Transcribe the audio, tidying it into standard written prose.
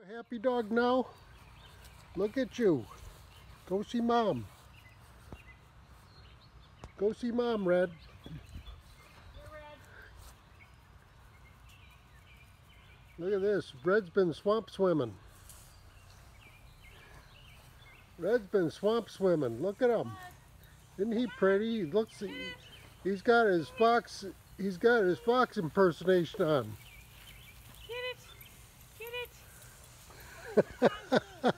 A happy dog now? Look at you. Go see Mom. Go see Mom, Red. Look at this. Red's been swamp swimming. Red's been swamp swimming. Look at him. Isn't he pretty? He looks. He's got his fox. He's got his fox impersonation on. Get it.